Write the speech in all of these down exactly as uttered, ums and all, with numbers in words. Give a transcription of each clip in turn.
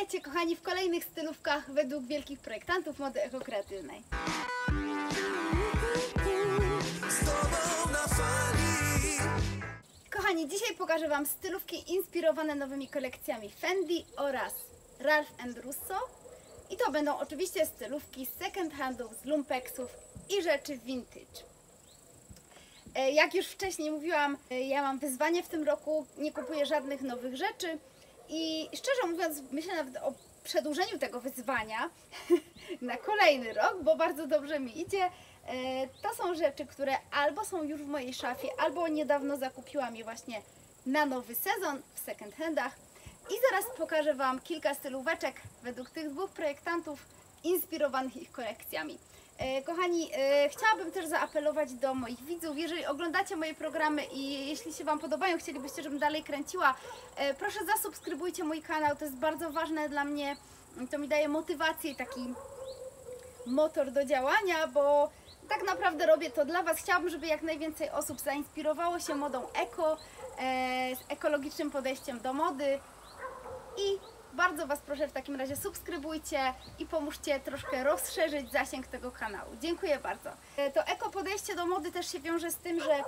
Witajcie kochani w kolejnych stylówkach według wielkich projektantów mody ekokreatywnej. Kochani, dzisiaj pokażę Wam stylówki inspirowane nowymi kolekcjami Fendi oraz Ralph and Russo. I to będą oczywiście stylówki z second handów, z lumpexów i rzeczy vintage. Jak już wcześniej mówiłam, ja mam wyzwanie w tym roku, nie kupuję żadnych nowych rzeczy. I szczerze mówiąc, myślę nawet o przedłużeniu tego wyzwania na kolejny rok, bo bardzo dobrze mi idzie. To są rzeczy, które albo są już w mojej szafie, albo niedawno zakupiłam je właśnie na nowy sezon w second handach. I zaraz pokażę Wam kilka stylóweczek według tych dwóch projektantów inspirowanych ich kolekcjami. Kochani, chciałabym też zaapelować do moich widzów, jeżeli oglądacie moje programy i jeśli się Wam podobają, chcielibyście, żebym dalej kręciła, proszę zasubskrybujcie mój kanał, to jest bardzo ważne dla mnie, to mi daje motywację i taki motor do działania, bo tak naprawdę robię to dla Was. Chciałabym, żeby jak najwięcej osób zainspirowało się modą eko, z ekologicznym podejściem do mody i bardzo Was proszę w takim razie subskrybujcie i pomóżcie troszkę rozszerzyć zasięg tego kanału. Dziękuję bardzo. To eko podejście do mody też się wiąże z tym, że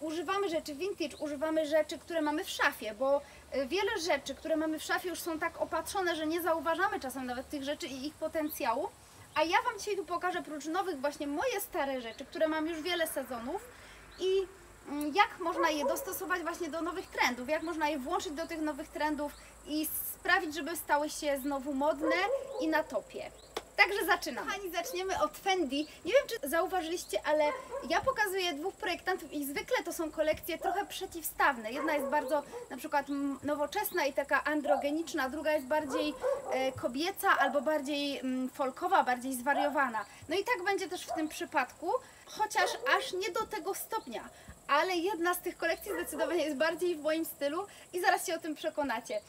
używamy rzeczy vintage, używamy rzeczy, które mamy w szafie, bo wiele rzeczy, które mamy w szafie już są tak opatrzone, że nie zauważamy czasem nawet tych rzeczy i ich potencjału. A ja Wam dzisiaj tu pokażę prócz nowych właśnie moje stare rzeczy, które mam już wiele sezonów i jak można je dostosować właśnie do nowych trendów, jak można je włączyć do tych nowych trendów i sprawić, żeby stały się znowu modne i na topie. Także zaczynamy. Kochani, zaczniemy od Fendi. Nie wiem, czy zauważyliście, ale ja pokazuję dwóch projektantów i zwykle to są kolekcje trochę przeciwstawne. Jedna jest bardzo na przykład nowoczesna i taka androgeniczna, druga jest bardziej e, kobieca albo bardziej mm, folkowa, bardziej zwariowana. No i tak będzie też w tym przypadku, chociaż aż nie do tego stopnia. Ale jedna z tych kolekcji zdecydowanie jest bardziej w moim stylu i zaraz się o tym przekonacie.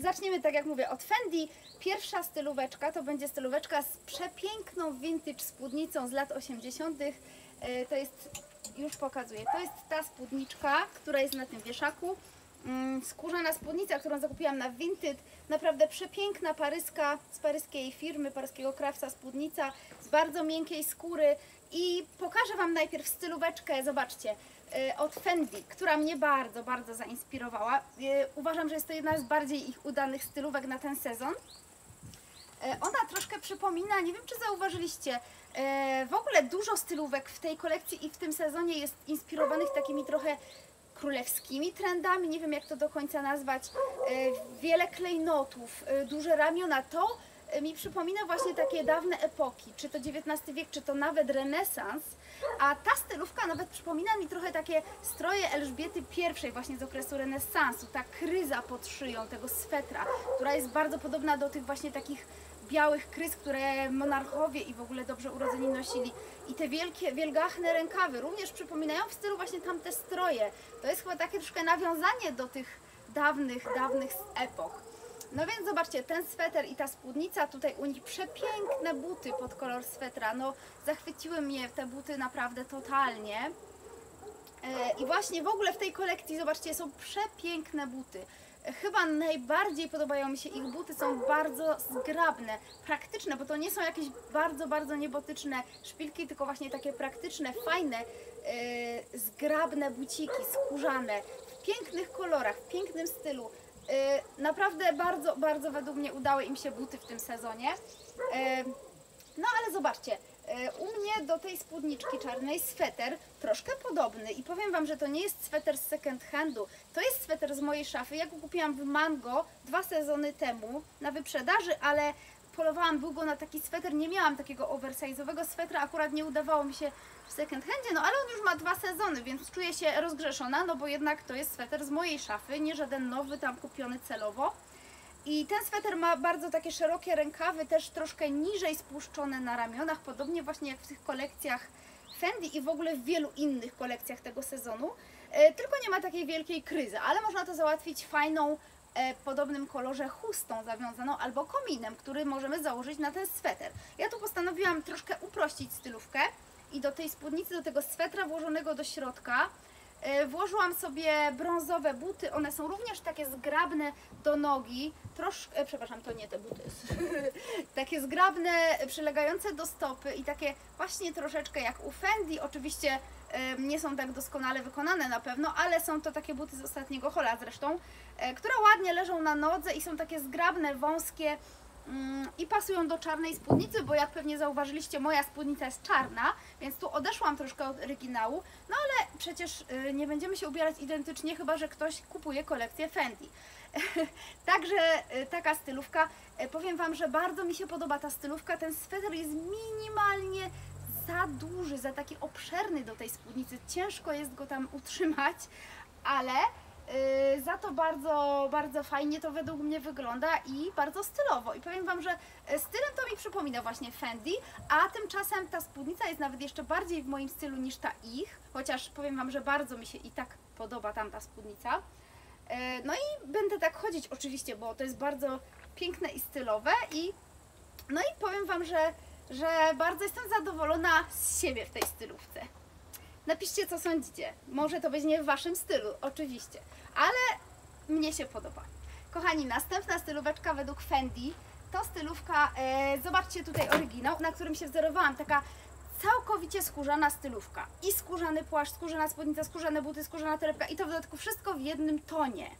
Zaczniemy, tak jak mówię, od Fendi. Pierwsza stylóweczka to będzie stylóweczka z przepiękną vintage spódnicą z lat osiemdziesiątych. To jest, już pokazuję, to jest ta spódniczka, która jest na tym wieszaku. Skórzana spódnica, którą zakupiłam na Vinted. Naprawdę przepiękna paryska z paryskiej firmy, paryskiego krawca spódnica z bardzo miękkiej skóry. I pokażę Wam najpierw stylóweczkę, zobaczcie, od Fendi, która mnie bardzo, bardzo zainspirowała. Uważam, że jest to jedna z bardziej ich udanych stylówek na ten sezon. Ona troszkę przypomina, nie wiem czy zauważyliście, w ogóle dużo stylówek w tej kolekcji i w tym sezonie jest inspirowanych takimi trochę królewskimi trendami, nie wiem jak to do końca nazwać. Wiele klejnotów, duże ramiona, to mi przypomina właśnie takie dawne epoki, czy to dziewiętnasty wiek, czy to nawet renesans, a ta stylówka nawet przypomina mi trochę takie stroje Elżbiety Pierwszej właśnie z okresu renesansu, ta kryza pod szyją tego swetra, która jest bardzo podobna do tych właśnie takich białych kryz, które monarchowie i w ogóle dobrze urodzeni nosili. I te wielkie, wielgachne rękawy również przypominają w stylu właśnie tamte stroje. To jest chyba takie troszkę nawiązanie do tych dawnych, dawnych epok. No więc zobaczcie, ten sweter i ta spódnica, tutaj u nich przepiękne buty pod kolor swetra, no zachwyciły mnie te buty naprawdę totalnie. I właśnie w ogóle w tej kolekcji, zobaczcie, są przepiękne buty. Chyba najbardziej podobają mi się ich buty, są bardzo zgrabne, praktyczne, bo to nie są jakieś bardzo, bardzo niebotyczne szpilki, tylko właśnie takie praktyczne, fajne, yy, zgrabne buciki, skórzane, w pięknych kolorach, w pięknym stylu. Yy, naprawdę bardzo, bardzo według mnie udały im się buty w tym sezonie. Yy, no ale zobaczcie. U mnie do tej spódniczki czarnej sweter troszkę podobny i powiem Wam, że to nie jest sweter z second handu, to jest sweter z mojej szafy, ja go kupiłam w Mango dwa sezony temu na wyprzedaży, ale polowałam długo na taki sweter, nie miałam takiego oversize'owego swetra, akurat nie udawało mi się w second handzie, no ale on już ma dwa sezony, więc czuję się rozgrzeszona, no bo jednak to jest sweter z mojej szafy, nie żaden nowy tam kupiony celowo. I ten sweter ma bardzo takie szerokie rękawy, też troszkę niżej spuszczone na ramionach, podobnie właśnie jak w tych kolekcjach Fendi i w ogóle w wielu innych kolekcjach tego sezonu. Tylko nie ma takiej wielkiej kryzy, ale można to załatwić fajną, w podobnym kolorze chustą zawiązaną albo kominem, który możemy założyć na ten sweter. Ja tu postanowiłam troszkę uprościć stylówkę i do tej spódnicy, do tego swetra włożonego do środka Włożyłam sobie brązowe buty, one są również takie zgrabne do nogi, troszkę, przepraszam, to nie te buty, takie zgrabne, przylegające do stopy i takie właśnie troszeczkę jak u Fendi, oczywiście nie są tak doskonale wykonane na pewno, ale są to takie buty z ostatniego haula zresztą, które ładnie leżą na nodze i są takie zgrabne, wąskie i pasują do czarnej spódnicy, bo jak pewnie zauważyliście, moja spódnica jest czarna, więc tu odeszłam troszkę od oryginału, no ale przecież nie będziemy się ubierać identycznie, chyba że ktoś kupuje kolekcję Fendi. Także taka stylówka, powiem Wam, że bardzo mi się podoba ta stylówka, ten sweter jest minimalnie za duży, za taki obszerny do tej spódnicy, ciężko jest go tam utrzymać, ale Yy, za to bardzo, bardzo fajnie to według mnie wygląda i bardzo stylowo. I powiem Wam, że stylem to mi przypomina właśnie Fendi, a tymczasem ta spódnica jest nawet jeszcze bardziej w moim stylu niż ta ich, chociaż powiem Wam, że bardzo mi się i tak podoba tamta spódnica. Yy, no i będę tak chodzić oczywiście, bo to jest bardzo piękne i stylowe i no i powiem Wam, że, że bardzo jestem zadowolona z siebie w tej stylówce. Napiszcie, co sądzicie. Może to będzie nie w Waszym stylu, oczywiście, ale mnie się podoba. Kochani, następna stylóweczka według Fendi to stylówka, e, zobaczcie tutaj oryginał, na którym się wzorowałam, taka całkowicie skórzana stylówka. I skórzany płaszcz, skórzana spódnica, skórzane buty, skórzana torebka i to w dodatku wszystko w jednym tonie.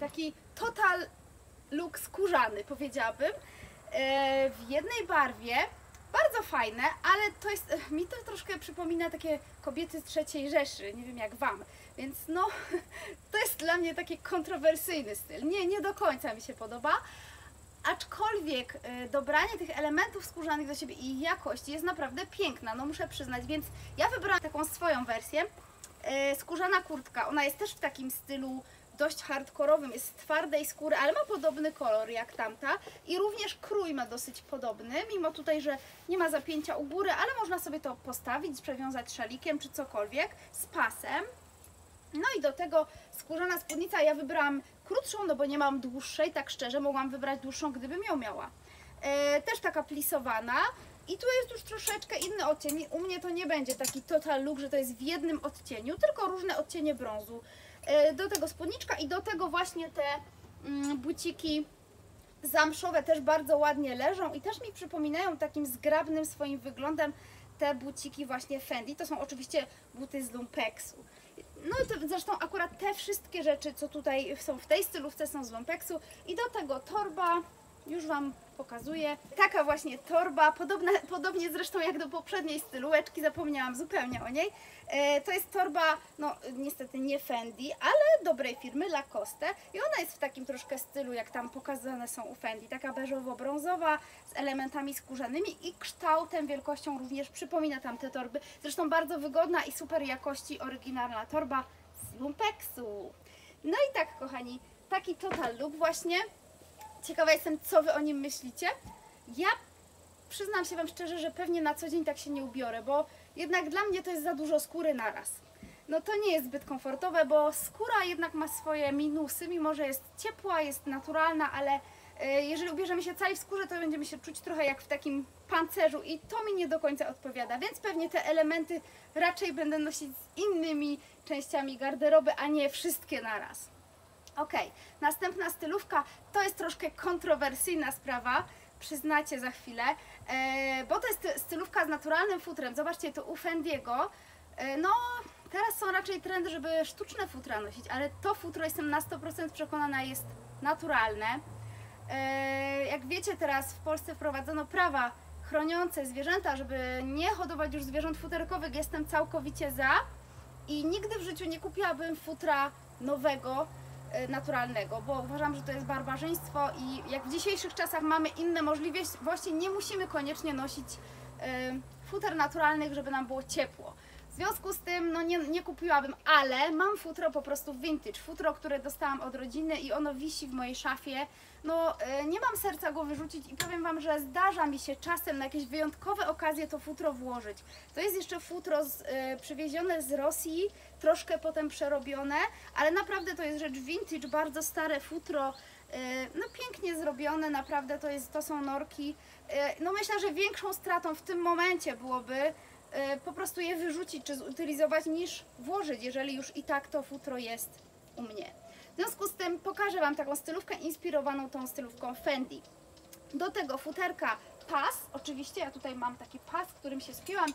Taki total look skórzany, powiedziałabym, e, w jednej barwie. Bardzo fajne, ale to jest, mi to troszkę przypomina takie kobiety z trzeciej Rzeszy, nie wiem jak Wam, więc no to jest dla mnie taki kontrowersyjny styl, nie, nie do końca mi się podoba, aczkolwiek dobranie tych elementów skórzanych do siebie i ich jakość jest naprawdę piękna, no muszę przyznać, więc ja wybrałam taką swoją wersję, skórzana kurtka, ona jest też w takim stylu dość hardkorowym, jest z twardej skóry, ale ma podobny kolor jak tamta i również krój ma dosyć podobny, mimo tutaj, że nie ma zapięcia u góry, ale można sobie to postawić, przewiązać szalikiem czy cokolwiek z pasem. No i do tego skórzana spódnica, ja wybrałam krótszą, no bo nie mam dłuższej, tak szczerze, mogłam wybrać dłuższą, gdybym ją miała. E, też taka plisowana i tu jest już troszeczkę inny odcień, u mnie to nie będzie taki total look, że to jest w jednym odcieniu, tylko różne odcienie brązu. Do tego spódniczka i do tego właśnie te buciki zamszowe też bardzo ładnie leżą i też mi przypominają takim zgrabnym swoim wyglądem te buciki właśnie Fendi. To są oczywiście buty z Lumpexu. No to zresztą akurat te wszystkie rzeczy, co tutaj są w tej stylówce, są z Lumpexu i do tego torba, już Wam pokazuję. Taka właśnie torba, podobna, podobnie zresztą jak do poprzedniej stylułeczki, zapomniałam zupełnie o niej. E, to jest torba, no niestety nie Fendi, ale dobrej firmy Lacoste i ona jest w takim troszkę stylu, jak tam pokazane są u Fendi. Taka beżowo-brązowa z elementami skórzanymi i kształtem, wielkością również przypomina tamte torby. Zresztą bardzo wygodna i super jakości, oryginalna torba z Lumpexu. No i tak, kochani, taki total look właśnie. Ciekawa jestem, co Wy o nim myślicie. Ja przyznam się Wam szczerze, że pewnie na co dzień tak się nie ubiorę, bo jednak dla mnie to jest za dużo skóry naraz. No to nie jest zbyt komfortowe, bo skóra jednak ma swoje minusy, mimo że jest ciepła, jest naturalna, ale jeżeli ubierzemy się cali w skórze, to będziemy się czuć trochę jak w takim pancerzu i to mi nie do końca odpowiada, więc pewnie te elementy raczej będę nosić z innymi częściami garderoby, a nie wszystkie naraz. Ok, następna stylówka to jest troszkę kontrowersyjna sprawa, przyznacie za chwilę, bo to jest stylówka z naturalnym futrem, zobaczcie to u Fendiego, no teraz są raczej trendy, żeby sztuczne futra nosić, ale to futro jestem na sto procent przekonana jest naturalne. Jak wiecie, teraz w Polsce wprowadzono prawa chroniące zwierzęta, żeby nie hodować już zwierząt futerkowych, jestem całkowicie za i nigdy w życiu nie kupiłabym futra nowego, naturalnego, bo uważam, że to jest barbarzyństwo i jak w dzisiejszych czasach mamy inne możliwości, nie musimy koniecznie nosić futer naturalnych, żeby nam było ciepło. W związku z tym no nie, nie kupiłabym, ale mam futro po prostu vintage, futro, które dostałam od rodziny i ono wisi w mojej szafie. No nie mam serca go wyrzucić i powiem Wam, że zdarza mi się czasem na jakieś wyjątkowe okazje to futro włożyć. To jest jeszcze futro z, y, przywiezione z Rosji, troszkę potem przerobione, ale naprawdę to jest rzecz vintage, bardzo stare futro, y, no pięknie zrobione, naprawdę to, jest, to są norki. Y, no myślę, że większą stratą w tym momencie byłoby po prostu je wyrzucić czy zutylizować, niż włożyć, jeżeli już i tak to futro jest u mnie. W związku z tym pokażę Wam taką stylówkę inspirowaną tą stylówką Fendi. Do tego futerka pas, oczywiście ja tutaj mam taki pas, którym się spiłam,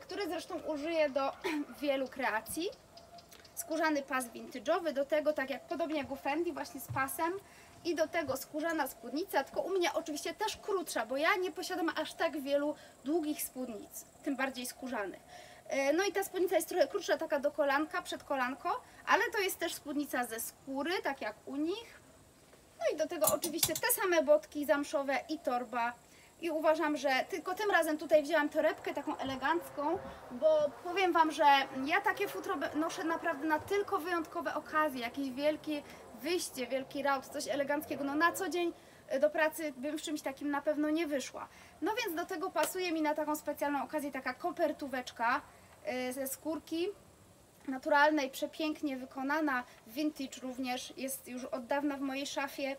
który zresztą użyję do wielu kreacji. Skórzany pas vintage'owy, do tego tak jak podobnie jak u Fendi, właśnie z pasem, i do tego skórzana spódnica, tylko u mnie oczywiście też krótsza, bo ja nie posiadam aż tak wielu długich spódnic, tym bardziej skórzanych. No i ta spódnica jest trochę krótsza, taka do kolanka, przed kolanko, ale to jest też spódnica ze skóry, tak jak u nich. No i do tego oczywiście te same botki zamszowe i torba. I uważam, że tylko tym razem tutaj wzięłam torebkę taką elegancką, bo powiem Wam, że ja takie futro noszę naprawdę na tylko wyjątkowe okazje, jakieś wielkie wyjście, wielki raut, coś eleganckiego. No na co dzień do pracy bym w czymś takim na pewno nie wyszła. No więc do tego pasuje mi na taką specjalną okazję taka kopertóweczka ze skórki naturalnej, przepięknie wykonana, vintage również, jest już od dawna w mojej szafie.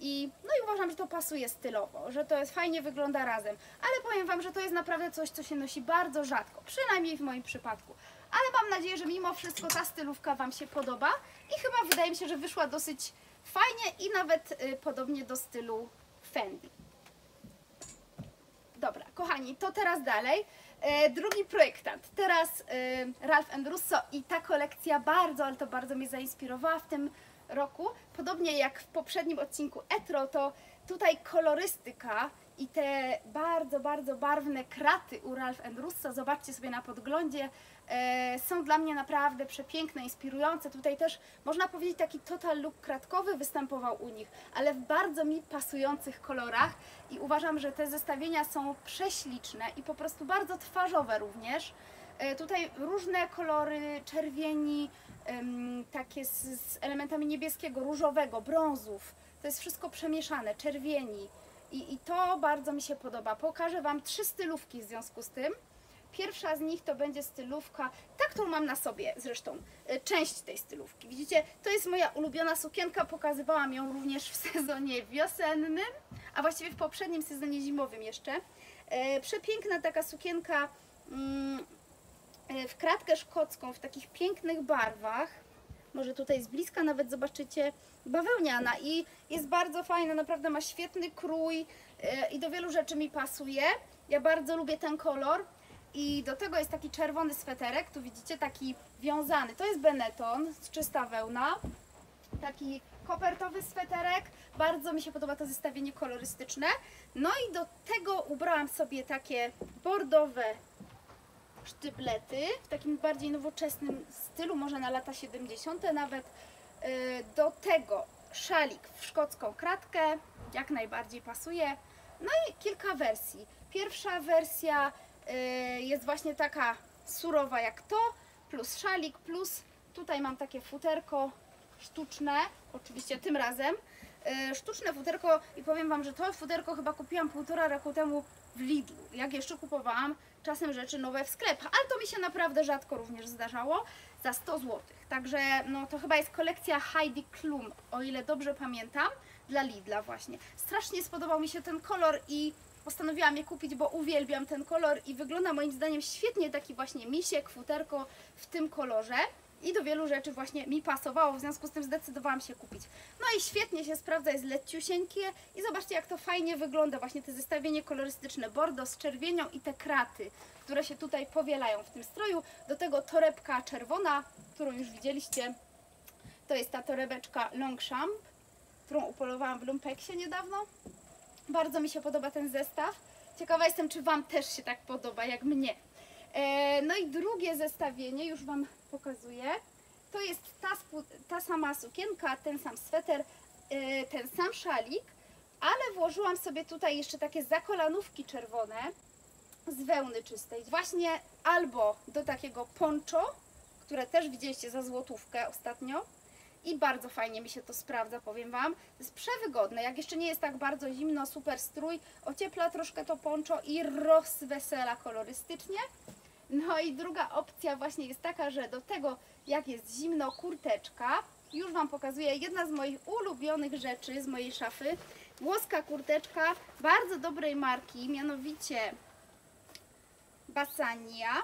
I, no i uważam, że to pasuje stylowo, że to jest fajnie wygląda razem, ale powiem Wam, że to jest naprawdę coś, co się nosi bardzo rzadko, przynajmniej w moim przypadku. Ale mam nadzieję, że mimo wszystko ta stylówka Wam się podoba i chyba wydaje mi się, że wyszła dosyć fajnie i nawet y, podobnie do stylu Fendi. Dobra, kochani, to teraz dalej. E, drugi projektant, teraz y, Ralph and Russo i ta kolekcja bardzo, ale to bardzo mnie zainspirowała w tym roku. Podobnie jak w poprzednim odcinku Etro, to tutaj kolorystyka i te bardzo, bardzo barwne kraty u Ralph and Russo, zobaczcie sobie na podglądzie, e, są dla mnie naprawdę przepiękne, inspirujące. Tutaj też można powiedzieć taki total look kratkowy występował u nich, ale w bardzo mi pasujących kolorach i uważam, że te zestawienia są prześliczne i po prostu bardzo twarzowe również. E, tutaj różne kolory czerwieni, takie z, z elementami niebieskiego, różowego, brązów, to jest wszystko przemieszane, czerwieni i, i to bardzo mi się podoba. Pokażę Wam trzy stylówki w związku z tym. Pierwsza z nich to będzie stylówka, ta, którą mam na sobie zresztą, część tej stylówki. Widzicie, to jest moja ulubiona sukienka, pokazywałam ją również w sezonie wiosennym, a właściwie w poprzednim sezonie zimowym jeszcze. Przepiękna taka sukienka mm, w kratkę szkocką, w takich pięknych barwach, może tutaj z bliska nawet zobaczycie, bawełniana i jest bardzo fajna, naprawdę ma świetny krój i do wielu rzeczy mi pasuje. Ja bardzo lubię ten kolor i do tego jest taki czerwony sweterek, tu widzicie, taki wiązany, to jest Benetton, czysta wełna, taki kopertowy sweterek, bardzo mi się podoba to zestawienie kolorystyczne. No i do tego ubrałam sobie takie bordowe sztyblety w takim bardziej nowoczesnym stylu, może na lata siedemdziesiąte nawet. Do tego szalik w szkocką kratkę, jak najbardziej pasuje. No i kilka wersji. Pierwsza wersja jest właśnie taka surowa jak to, plus szalik, plus tutaj mam takie futerko sztuczne, oczywiście tym razem. Sztuczne futerko i powiem Wam, że to futerko chyba kupiłam półtora roku temu w Lidlu, jak jeszcze kupowałam czasem rzeczy nowe w sklepach, ale to mi się naprawdę rzadko również zdarzało, za sto złotych. Także no, to chyba jest kolekcja Heidi Klum, o ile dobrze pamiętam, dla Lidla właśnie. Strasznie spodobał mi się ten kolor i postanowiłam je kupić, bo uwielbiam ten kolor i wygląda moim zdaniem świetnie taki właśnie misiek, futerko w tym kolorze. I do wielu rzeczy właśnie mi pasowało, w związku z tym zdecydowałam się kupić. No i świetnie się sprawdza, jest leciusieńkie i zobaczcie, jak to fajnie wygląda, właśnie to zestawienie kolorystyczne, bordo z czerwienią i te kraty, które się tutaj powielają w tym stroju. Do tego torebka czerwona, którą już widzieliście, to jest ta torebeczka Longchamp, którą upolowałam w Lumpexie niedawno. Bardzo mi się podoba ten zestaw, ciekawa jestem, czy Wam też się tak podoba jak mnie. No i drugie zestawienie, już Wam pokazuję, to jest ta, ta sama sukienka, ten sam sweter, ten sam szalik, ale włożyłam sobie tutaj jeszcze takie zakolanówki czerwone z wełny czystej, właśnie albo do takiego poncho, które też widzieliście za złotówkę ostatnio i bardzo fajnie mi się to sprawdza, powiem Wam, jest przewygodne, jak jeszcze nie jest tak bardzo zimno, super strój, ociepla troszkę to poncho i rozwesela kolorystycznie. No i druga opcja właśnie jest taka, że do tego, jak jest zimno, kurteczka. Już Wam pokazuję, jedna z moich ulubionych rzeczy z mojej szafy. Włoska kurteczka bardzo dobrej marki, mianowicie Basania.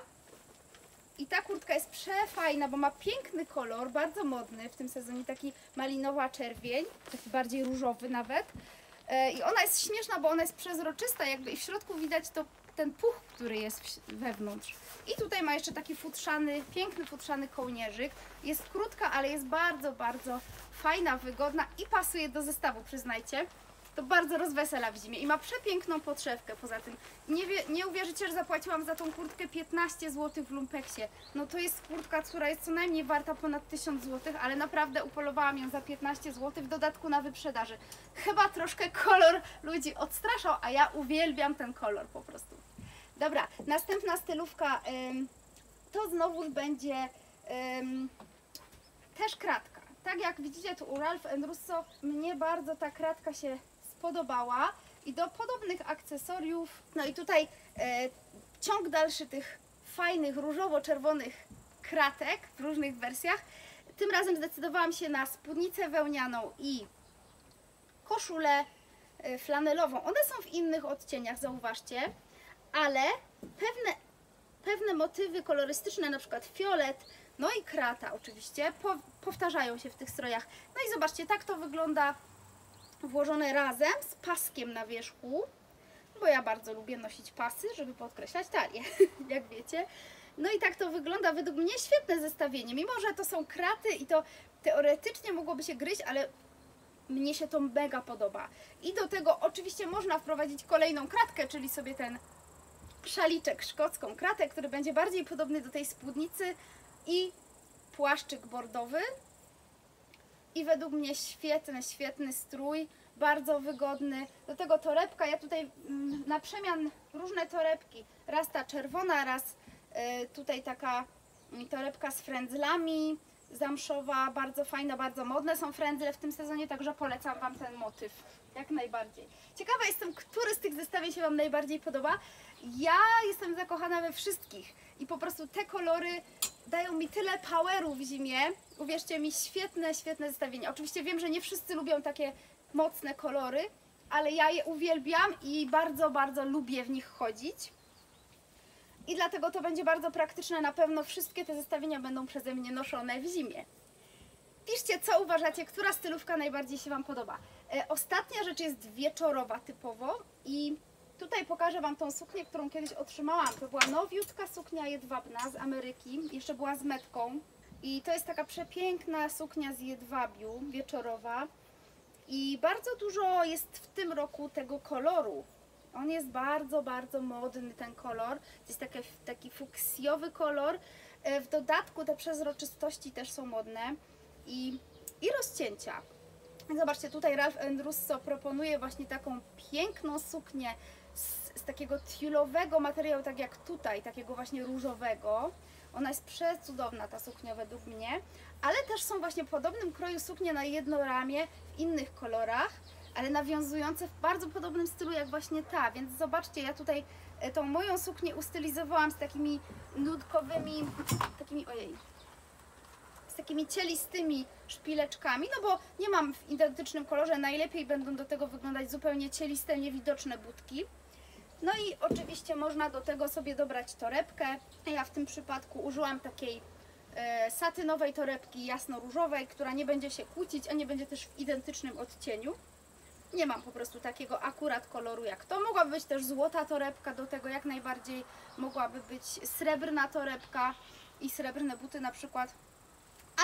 I ta kurtka jest przefajna, bo ma piękny kolor, bardzo modny w tym sezonie, taki malinowa czerwień, taki bardziej różowy nawet. I ona jest śmieszna, bo ona jest przezroczysta jakby i w środku widać to ten puch, który jest wewnątrz. I tutaj ma jeszcze taki futrzany, piękny futrzany kołnierzyk. Jest krótka, ale jest bardzo, bardzo fajna, wygodna i pasuje do zestawu, przyznajcie. To bardzo rozwesela w zimie i ma przepiękną podszewkę poza tym. Nie, wie, nie uwierzycie, że zapłaciłam za tą kurtkę piętnaście złotych w Lumpeksie. No to jest kurtka, która jest co najmniej warta ponad tysiąc złotych, ale naprawdę upolowałam ją za piętnaście złotych w dodatku na wyprzedaży. Chyba troszkę kolor ludzi odstraszał, a ja uwielbiam ten kolor po prostu. Dobra, następna stylówka ym, to znowu będzie ym, też kratka. Tak jak widzicie tu u Ralph and Russo, mnie bardzo ta kratka się podobała i do podobnych akcesoriów. No i tutaj e, ciąg dalszy tych fajnych różowo-czerwonych kratek w różnych wersjach. Tym razem zdecydowałam się na spódnicę wełnianą i koszulę e, flanelową. One są w innych odcieniach, zauważcie, ale pewne, pewne motywy kolorystyczne, na przykład fiolet, no i krata oczywiście, po, powtarzają się w tych strojach. No i zobaczcie, tak to wygląda włożone razem z paskiem na wierzchu, bo ja bardzo lubię nosić pasy, żeby podkreślać talię, jak wiecie. No i tak to wygląda, według mnie świetne zestawienie, mimo że to są kraty i to teoretycznie mogłoby się gryźć, ale mnie się to mega podoba. I do tego oczywiście można wprowadzić kolejną kratkę, czyli sobie ten szaliczek, szkocką kratę, który będzie bardziej podobny do tej spódnicy, i płaszczyk bordowy. I według mnie świetny, świetny strój, bardzo wygodny. Do tego torebka, ja tutaj na przemian różne torebki. Raz ta czerwona, raz tutaj taka torebka z frędzlami, zamszowa, bardzo fajna, bardzo modne są frędzle w tym sezonie, także polecam Wam ten motyw, jak najbardziej. Ciekawa jestem, który z tych zestawień się Wam najbardziej podoba. Ja jestem zakochana we wszystkich i po prostu te kolory dają mi tyle poweru w zimie. Uwierzcie mi, świetne, świetne zestawienie. Oczywiście wiem, że nie wszyscy lubią takie mocne kolory, ale ja je uwielbiam i bardzo, bardzo lubię w nich chodzić. I dlatego to będzie bardzo praktyczne. Na pewno wszystkie te zestawienia będą przeze mnie noszone w zimie. Piszcie, co uważacie, która stylówka najbardziej się Wam podoba. Ostatnia rzecz jest wieczorowa typowo i tutaj pokażę Wam tą suknię, którą kiedyś otrzymałam. To była nowiutka suknia jedwabna z Ameryki, jeszcze była z metką. I to jest taka przepiękna suknia z jedwabiu, wieczorowa. I bardzo dużo jest w tym roku tego koloru. On jest bardzo, bardzo modny, ten kolor. To jest taki, taki fuksjowy kolor. W dodatku te przezroczystości też są modne. I, i rozcięcia. Zobaczcie, tutaj Ralph and Russo proponuje właśnie taką piękną suknię z, z takiego tiulowego materiału, tak jak tutaj, takiego właśnie różowego. Ona jest przecudowna, ta suknia według mnie, ale też są właśnie podobnym kroju suknie na jedno ramię w innych kolorach, ale nawiązujące w bardzo podobnym stylu jak właśnie ta, więc zobaczcie, ja tutaj tą moją suknię ustylizowałam z takimi nudkowymi, takimi, ojej, z takimi cielistymi szpileczkami, no bo nie mam w identycznym kolorze, najlepiej będą do tego wyglądać zupełnie cieliste, niewidoczne budki. No i oczywiście można do tego sobie dobrać torebkę. Ja w tym przypadku użyłam takiej e, satynowej torebki jasno-różowej, która nie będzie się kłócić, a nie będzie też w identycznym odcieniu. Nie mam po prostu takiego akurat koloru jak to. Mogłaby być też złota torebka do tego jak najbardziej. Mogłaby być srebrna torebka i srebrne buty na przykład.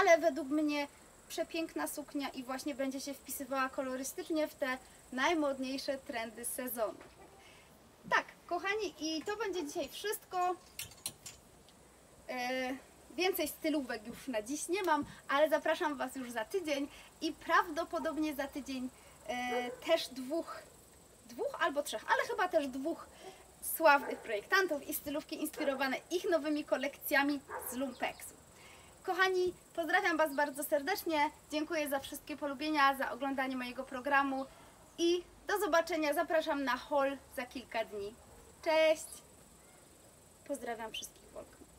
Ale według mnie przepiękna suknia i właśnie będzie się wpisywała kolorystycznie w te najmodniejsze trendy sezonu. Tak, kochani, i to będzie dzisiaj wszystko. Yy, więcej stylówek już na dziś nie mam, ale zapraszam Was już za tydzień i prawdopodobnie za tydzień yy, też dwóch, dwóch albo trzech, ale chyba też dwóch sławnych projektantów i stylówki inspirowane ich nowymi kolekcjami z Lumpeksu. Kochani, pozdrawiam Was bardzo serdecznie, dziękuję za wszystkie polubienia, za oglądanie mojego programu i do zobaczenia, zapraszam na haul za kilka dni. Cześć! Pozdrawiam wszystkich, Wolka.